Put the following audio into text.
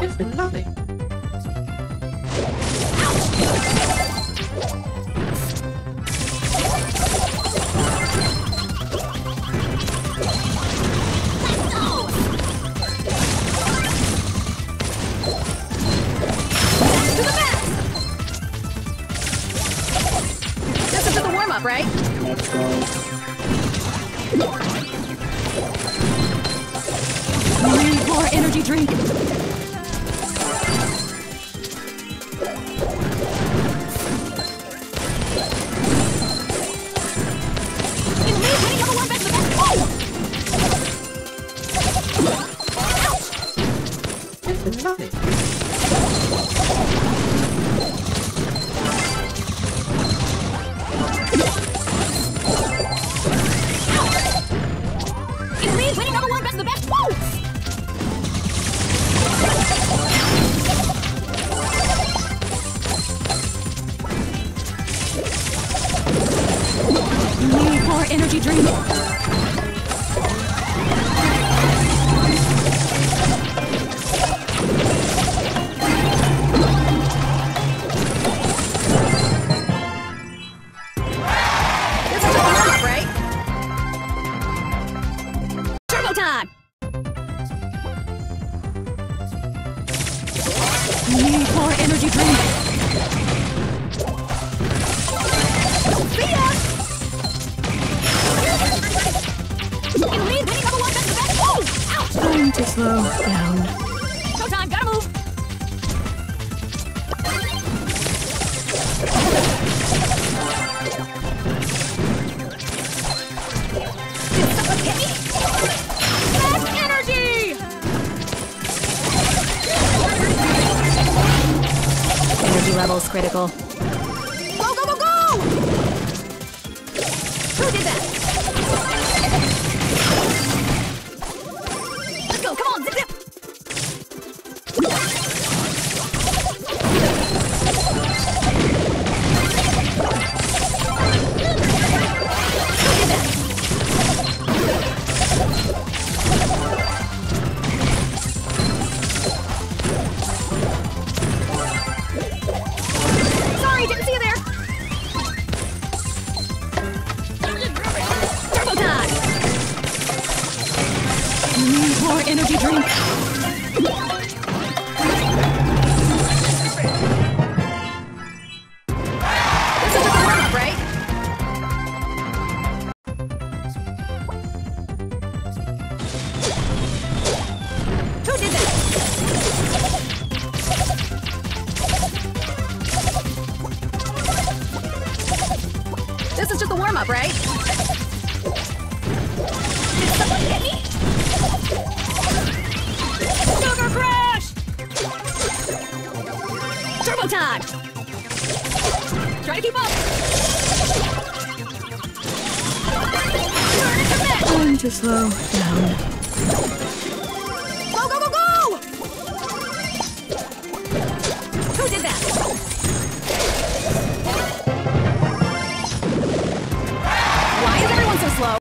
It's been lovely. Right? We need more energy drink. Energy drink. Slow down. No time, gotta move! Did someone hit me? Max energy! Energy levels critical. Go, go, go, go! Who did that? Energy drink. This is a warm-up, right? Who did that? This is just a warm-up, right? Did someone hit me? Sugar crash! Turbo time! Try to keep up! Going to slow down.